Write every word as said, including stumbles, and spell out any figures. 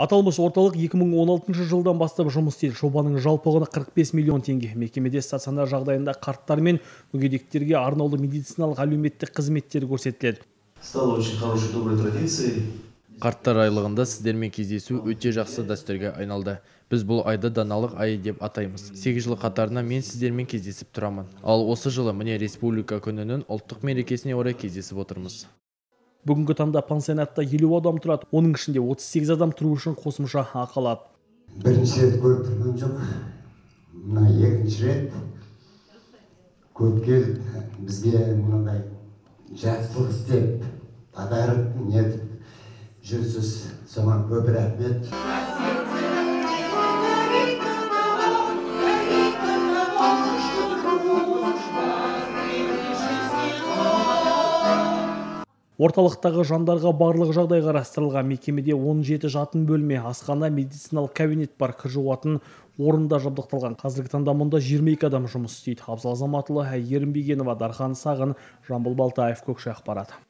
Аталмыш орталық екі мың он алтыншы жылдан бастап жұмыс істейді. Жобаның жалпы құны қырық бес миллион теңге. Мекемеде стационар жағдайында қарттар мен мүгедектерге арнаулы медициналық әлеуметтік қызметтер көрсетіледі. Стало очень хорошей доброй традицией. Қарттар айлығында сіздермен кездесу өте жақсы дәстүрге айналды. Біз бұл айда даналық айы деп атаймыз. сегіз жыл қатарына мен сіздермен кездесіп тұрамын. Ал осы жылы міне республика күнінің ұлттық мерекесіне орай кездесіп отырмыз. Бүгінгі таңда пансионатта елу адам тұрады. Оның ішінде отыз сегіз адам тұру үшін қосымша ақы алады. Бірінші рет көріп тұрмын жоқ. Мына екінші рет көп келіп, бізге мынандай жақсылық істеп, подарок нетіп жүрсіз. Соған көп рахмет. Орталықтағы жандарға барлық жағдай қарастырылған. Мекемеде он жеті жатын бөлме, асхана, медициналық кабинет бар, кір жуатын орында жабдықталған. Қазіргі таңда мұнда жиырма екі адам жұмыс істейді. Абзал Заматұлы, Ерімбегенова, Дархан Сағын, Жамбыл Балтаев, Көкше ақпарат.